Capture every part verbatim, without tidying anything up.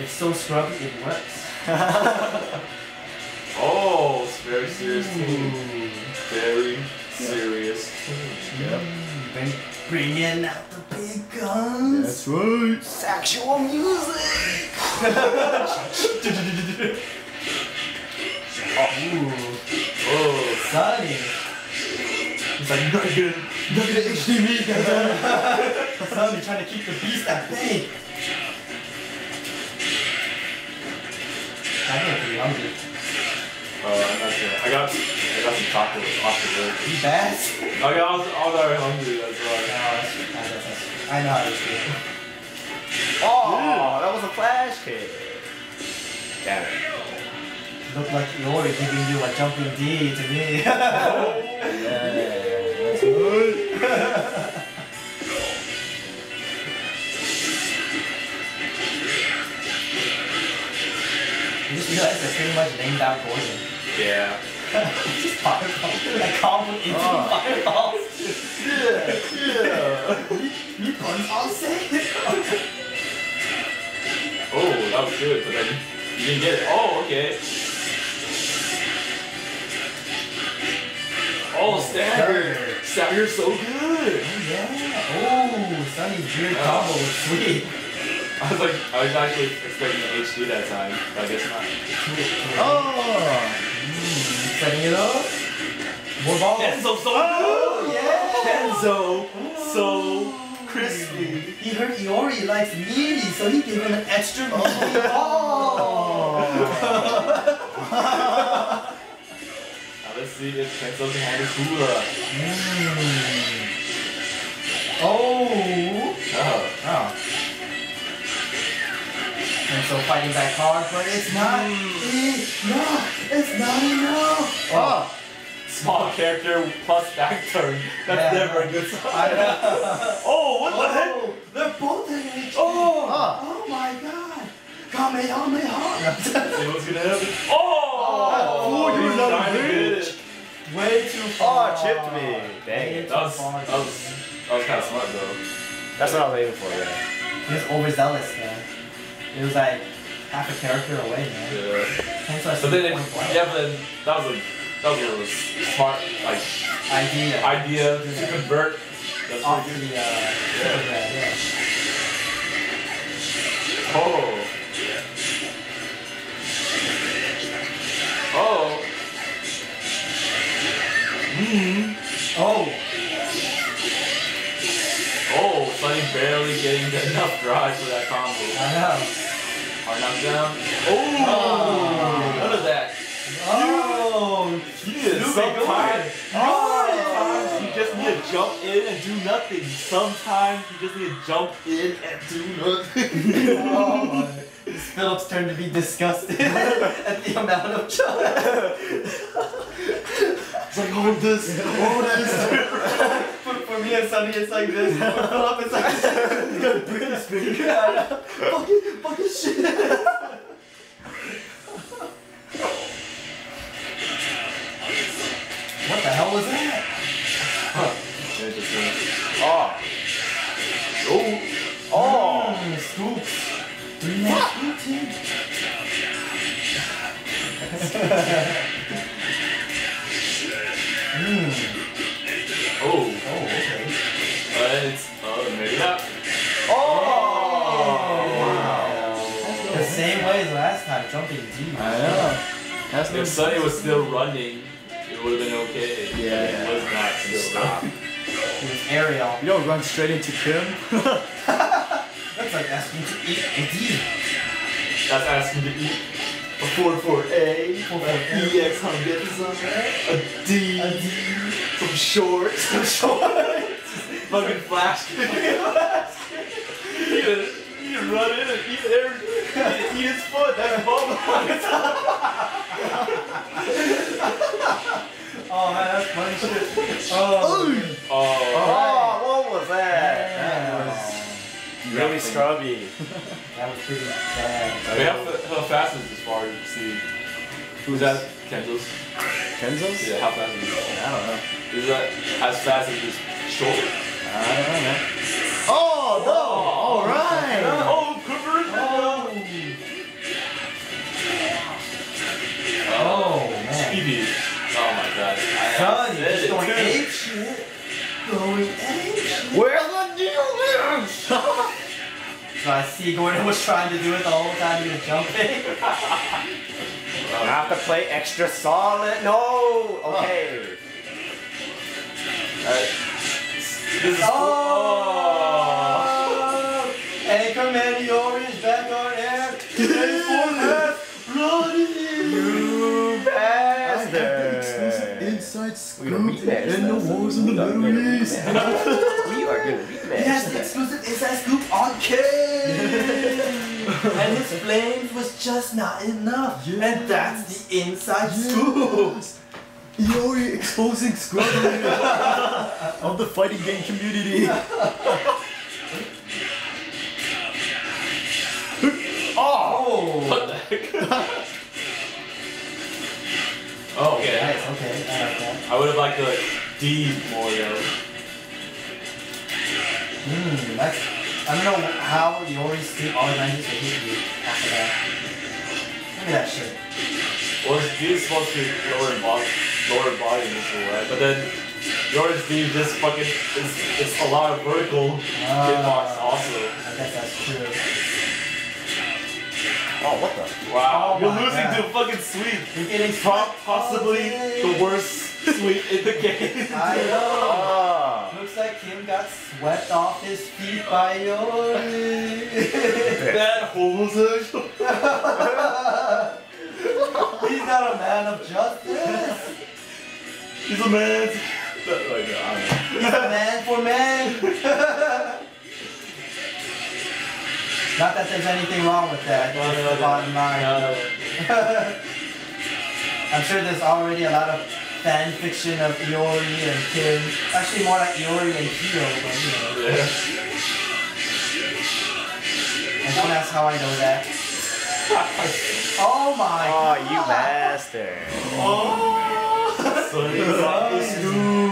It's so scrubby, it works. Oh, it's very serious team. Mm. Very yeah. serious team. Yep. Bring, bringing out the big guns. That's right. Sexual music. Oh. Oh, Sunny. He's like, not good. Not gonna H D me, guys. Sunny trying to keep the beast at bay. I'm gonna be hungry. Oh, I'm not sure. I got, I got some chocolates off the road. You bad? I got all, all very hungry as well. No, I know how to do it. Oh, dude, that was a flash kick. Damn it. Looked like Iori giving you a jumping D to me. Oh. Yeah, that's good. You guys are pretty much named out Gordon. Yeah. Just fireballs. I call him into fireballs. Yeah, yeah. You punch all set. Oh, that was good, but then you didn't get it. Oh, okay. Oh, Stabber. Stabber, you're so good. Oh, yeah. Oh, Sunny's weird combo was sweet. I was like, I was actually expecting H D that time, but I guess not. Oh! Mm, setting it up. More balls. Kenzo, so oh, yeah! Kenzo, oh. so crispy. He heard Iori likes meaty, so he gave him an extra meaty ball. Now let's see if Kenzo can have a hula. Mm. Oh! Oh. Oh. And so fighting back hard, but it's not enough. It's not enough. Oh, small character plus back turn. That's yeah. never a good sign. Oh, what the heck? Oh, they're both in H D. Oh, huh. oh my God. Kamehameha. See what's gonna happen. Oh, you not good. Way too far. Oh, chipped me. Dang it. That was, that was, that was kind of smart though. That's what I was aiming for. Yeah. He's overzealous, man. It was like half a character away, man. Yeah. But so then, it, yeah, but then that was a that was a smart like idea idea yeah. to convert That's off the uh, yeah. yeah. yeah. Oh. Oh. Mm. Oh. Oh, Sunny barely getting enough drive for that combo. I know. Hard knock down. Oh, oh! Look at that. Oh! He is so tired. Sometimes you just need to jump in and do nothing. Sometimes you just need to jump in and do nothing. Oh, it's Philip's turn to be disgusted at the amount of jump. It's like, hold this, hold this. For me and Sunny, it's like this. For Philip, it's like this. He's gonna break his finger. Yeah. Fucking, fucking shit. What the hell was that? Huh. Oh. Oh. Oh. Mm, scoop. Three nine. Mmm. Jumping deep. I know. That's if Sunny was still running, it would have been okay. Yeah. But it was not still stop. It was aerial. You don't run straight into Kim. That's like asking to eat a D. That's asking to eat a four four A, an E X on a D, a D, some shorts, some shorts, fucking flash. You can, you can run in and eat everything. Eat his foot, that's bubble. Oh man, that's funny shit. Oh. Oh. Oh, what was that? Yeah. That was really yeah. scrubby. That was pretty bad. We have to, how fast is this far? You can see. Who's that? Kenzo's. Kenzo's? Yeah, how fast is this? I don't know. Is that as fast as this shoulder? I don't know, man. Oh, no! Alright! Oh, Cooper! Oh. Son, you just going ape shit. Going ape shit. Where the deal is? So I see Gordon was trying to do it the whole time he was jumping. I have to play extra solid. No! Okay. Huh. Alright. This is oh! Hey, come in, Iori is back on air. You bastard! Inside scoop in the wars of the Middle East. We are gonna rematch. Yes, the exclusive inside scoop on Kim. And his flames was just not enough. Yes. And that's the inside yes. scoops. Iori exposing Scrubbing of the fighting game community. Oh! What the heck? Oh, okay. Nice, okay. I like that. I would have liked to like D more though. Mmm, that's. I don't know how Iori's team organizes to hit you after that. Look at that shit. Well, his D is supposed to be lower body, lower body initially, right? But then Iori's D just fucking is it's a lot of vertical hitbox uh, also. I guess that's true. Oh, what the? Wow. Oh, you're losing God. To fucking sweep. You're getting Pro possibly oh, the worst sweep in the game. I know. Uh, Looks like Kim got swept off his feet by Iori. That homosexual. He's not a man of justice. He's a man. He's a man for man. Not that there's anything wrong with that. No, no, no, bottom line. No, no. I'm sure there's already a lot of fan fiction of Iori and Kim. Actually, more like Iori and Kyo, but you know. Yeah. And don't ask how I know that. Oh my god! Oh, you bastard. Oh! Sunny Sunny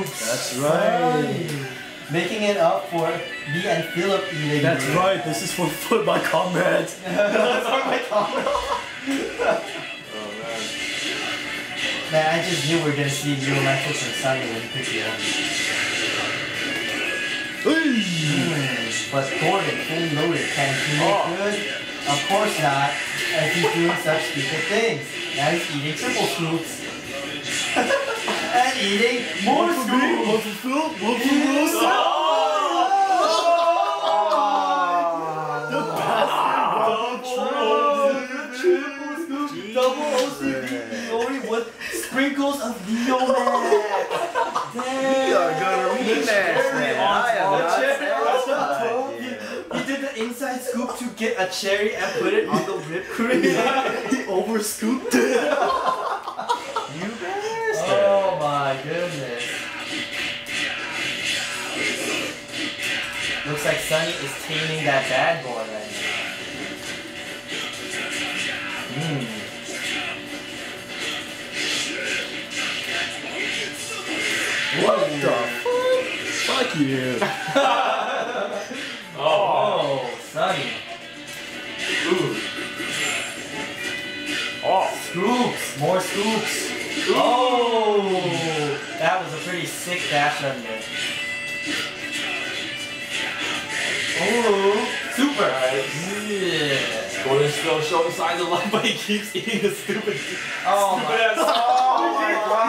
Scoops! That's right. Sunny. Making it up for me and Philip eating. That's here. Right, this is for, for my comrades. That's for my comrades. Man, I just knew we were gonna see you and my folks and Sunny when you picked it up. Mm. But Gordon, fully loaded, can he make good? Of course not, as he's doing such stupid things. Now he's eating triple scoops. And eating more scoops! One for Phil, one for Wilson! Oh! The bastard double triple scoop! Double O C D! Sprinkles of Neo Max! Damn! We are gonna rematch, man! I am not terrified! He did the inside scoop to get a cherry and put it on the whipped cream! He over-scooped it! You bastard! Oh my goodness! Looks like Sunny is taming that bad boy right now. Mmm. What the fuck? Fuck you. Oh, oh, Sunny. Ooh. Oh, scoops. More scoops. Ooh. Oh, that was a pretty sick dash on there. Oh, super. Yeah. Gordon's still showing signs of life, but he keeps eating the stupid, oh stupid my ass. Oh, my God.